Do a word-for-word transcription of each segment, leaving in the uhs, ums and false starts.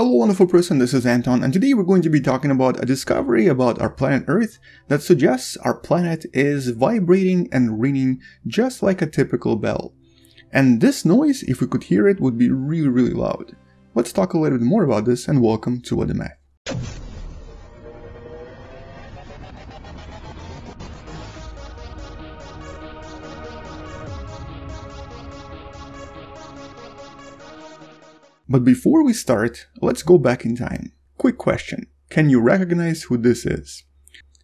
Hello wonderful person, this is Anton, and today we're going to be talking about a discovery about our planet Earth that suggests our planet is vibrating and ringing just like a typical bell. And this noise, if we could hear it, would be really really loud. Let's talk a little bit more about this, and welcome to whatdamath. But before we start, let's go back in time. Quick question, can you recognize who this is?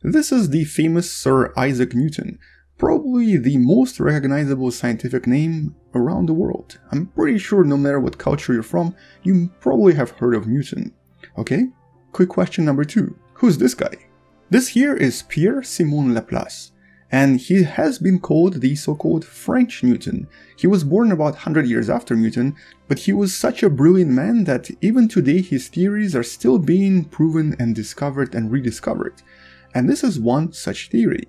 This is the famous Sir Isaac Newton, probably the most recognizable scientific name around the world. I'm pretty sure no matter what culture you're from, you probably have heard of Newton. Okay, quick question number two, who's this guy? This here is Pierre-Simon Laplace. And he has been called the so-called French Newton. He was born about one hundred years after Newton, but he was such a brilliant man that even today his theories are still being proven and discovered and rediscovered. And this is one such theory.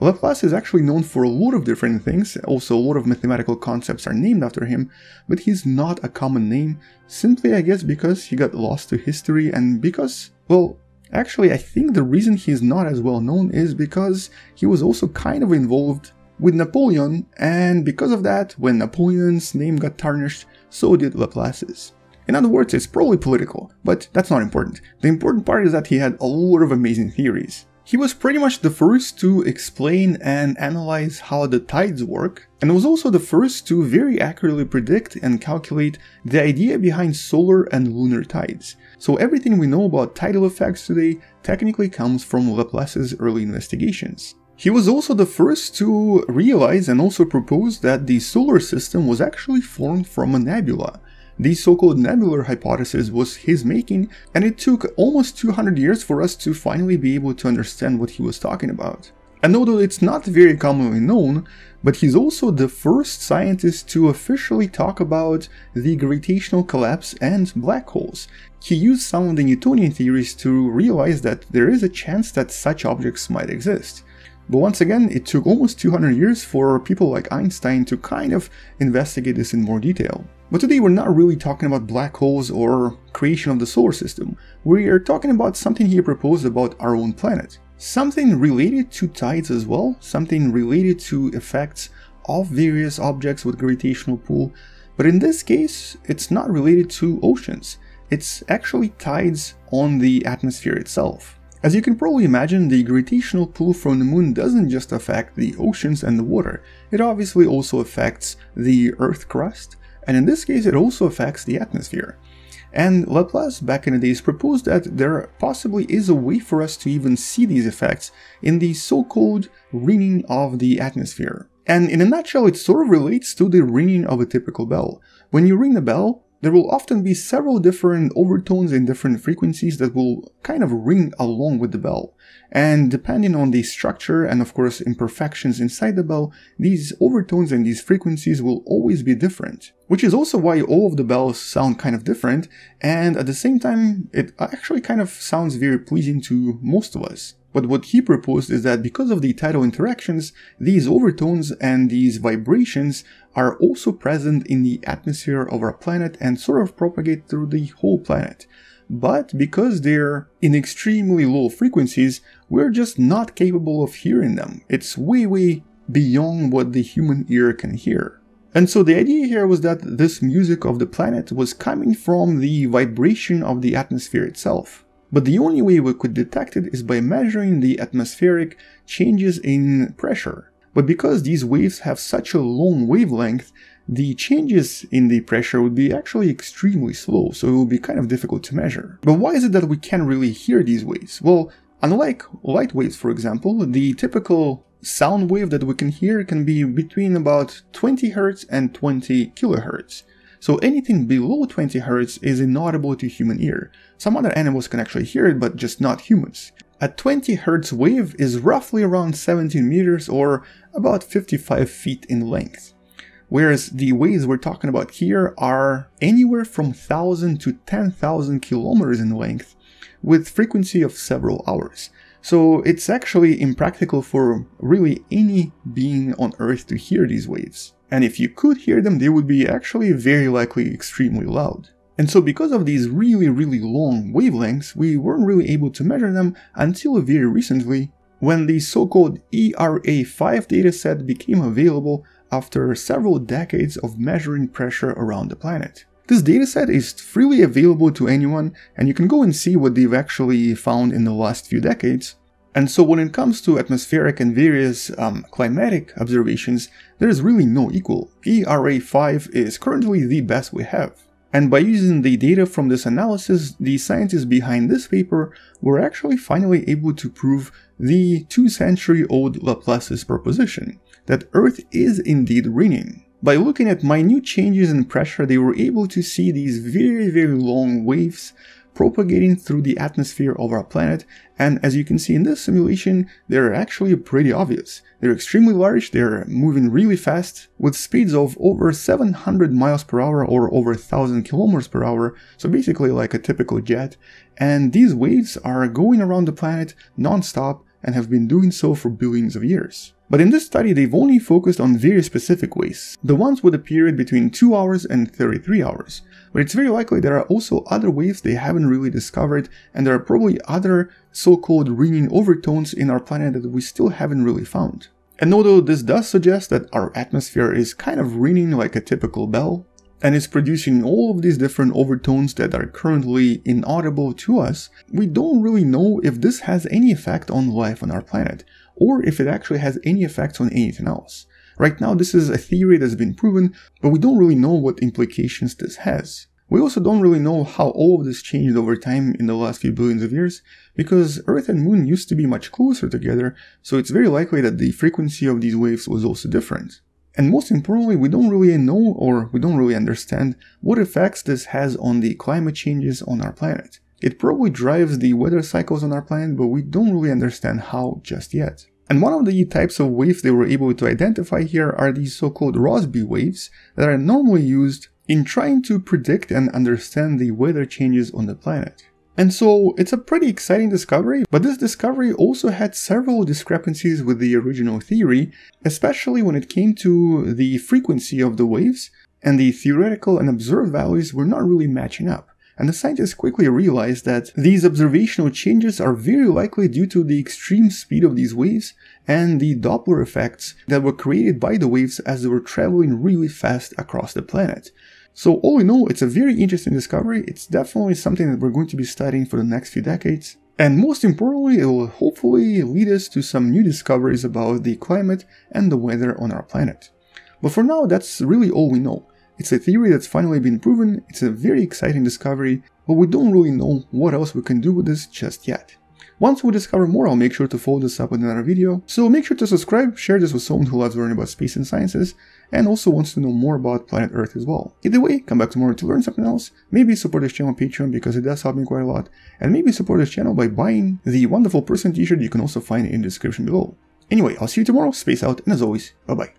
Laplace is actually known for a lot of different things, also a lot of mathematical concepts are named after him, but he's not a common name, simply I guess because he got lost to history and because, well, actually, I think the reason he's not as well known is because he was also kind of involved with Napoleon, and because of that, when Napoleon's name got tarnished, so did Laplace's. In other words, it's probably political, but that's not important. The important part is that he had a lot of amazing theories. He was pretty much the first to explain and analyze how the tides work, and was also the first to very accurately predict and calculate the idea behind solar and lunar tides. So everything we know about tidal effects today technically comes from Laplace's early investigations. He was also the first to realize and also propose that the solar system was actually formed from a nebula. The so-called nebular hypothesis was his making, and it took almost two hundred years for us to finally be able to understand what he was talking about. And although it's not very commonly known, but he's also the first scientist to officially talk about the gravitational collapse and black holes. He used some of the Newtonian theories to realize that there is a chance that such objects might exist. But once again, it took almost two hundred years for people like Einstein to kind of investigate this in more detail. But today we're not really talking about black holes or creation of the solar system. We are talking about something he proposed about our own planet. Something related to tides as well, something related to effects of various objects with gravitational pull. But in this case, it's not related to oceans. It's actually tides on the atmosphere itself. As you can probably imagine, the gravitational pull from the moon doesn't just affect the oceans and the water, it obviously also affects the Earth crust, and in this case it also affects the atmosphere. And Laplace back in the days proposed that there possibly is a way for us to even see these effects in the so-called ringing of the atmosphere. And in a nutshell, it sort of relates to the ringing of a typical bell. When you ring a bell, there will often be several different overtones in different frequencies that will kind of ring along with the bell. And depending on the structure and of course imperfections inside the bell, these overtones and these frequencies will always be different. Which is also why all of the bells sound kind of different, and at the same time it actually kind of sounds very pleasing to most of us. But what he proposed is that because of the tidal interactions, these overtones and these vibrations are also present in the atmosphere of our planet and sort of propagate through the whole planet. But because they're in extremely low frequencies, we're just not capable of hearing them. It's way, way beyond what the human ear can hear. And so the idea here was that this music of the planet was coming from the vibration of the atmosphere itself. But the only way we could detect it is by measuring the atmospheric changes in pressure. But because these waves have such a long wavelength, the changes in the pressure would be actually extremely slow, so it would be kind of difficult to measure. But why is it that we can't really hear these waves? Well, unlike light waves, for example, the typical sound wave that we can hear can be between about twenty hertz and twenty kilohertz. So anything below twenty hertz is inaudible to human ear. Some other animals can actually hear it, but just not humans. A twenty hertz wave is roughly around seventeen meters or about fifty-five feet in length. Whereas the waves we're talking about here are anywhere from one thousand to ten thousand kilometers in length with frequency of several hours. So it's actually impractical for really any being on Earth to hear these waves. And if you could hear them, they would be actually very likely extremely loud. And so because of these really really long wavelengths, we weren't really able to measure them until very recently, when the so-called E R A five dataset became available after several decades of measuring pressure around the planet. This dataset is freely available to anyone, and you can go and see what they've actually found in the last few decades. And so when it comes to atmospheric and various um, climatic observations, there is really no equal. E R A five is currently the best we have. And by using the data from this analysis, the scientists behind this paper were actually finally able to prove the two-century-old Laplace's proposition, that Earth is indeed raining. By looking at minute changes in pressure, they were able to see these very very long waves propagating through the atmosphere of our planet, and as you can see in this simulation, they're actually pretty obvious. They're extremely large, they're moving really fast, with speeds of over seven hundred miles per hour or over one thousand kilometers per hour, so basically like a typical jet, and these waves are going around the planet non-stop and have been doing so for billions of years. But in this study, they've only focused on very specific waves, the ones with a period between two hours and thirty-three hours. But it's very likely there are also other waves they haven't really discovered, and there are probably other so-called raining overtones in our planet that we still haven't really found. And although this does suggest that our atmosphere is kind of ringing like a typical bell, and is producing all of these different overtones that are currently inaudible to us, we don't really know if this has any effect on life on our planet, or if it actually has any effects on anything else. Right now, this is a theory that's been proven, but we don't really know what implications this has. We also don't really know how all of this changed over time in the last few billions of years, because Earth and Moon used to be much closer together, so it's very likely that the frequency of these waves was also different. And most importantly, we don't really know, or we don't really understand, what effects this has on the climate changes on our planet. It probably drives the weather cycles on our planet, but we don't really understand how just yet. And one of the types of waves they were able to identify here are these so-called Rossby waves that are normally used in trying to predict and understand the weather changes on the planet. And so it's a pretty exciting discovery, but this discovery also had several discrepancies with the original theory, especially when it came to the frequency of the waves, and the theoretical and observed values were not really matching up. And the scientists quickly realized that these observational changes are very likely due to the extreme speed of these waves and the Doppler effects that were created by the waves as they were traveling really fast across the planet. So all in all, it's a very interesting discovery. It's definitely something that we're going to be studying for the next few decades. And most importantly, it will hopefully lead us to some new discoveries about the climate and the weather on our planet. But for now, that's really all we know. It's a theory that's finally been proven, it's a very exciting discovery, but we don't really know what else we can do with this just yet. Once we discover more, I'll make sure to follow this up with another video, so make sure to subscribe, share this with someone who loves learning about space and sciences, and also wants to know more about planet Earth as well. Either way, come back tomorrow to learn something else, maybe support this channel on Patreon because it does help me quite a lot, and maybe support this channel by buying the wonderful person t-shirt you can also find in the description below. Anyway, I'll see you tomorrow, space out, and as always, bye bye.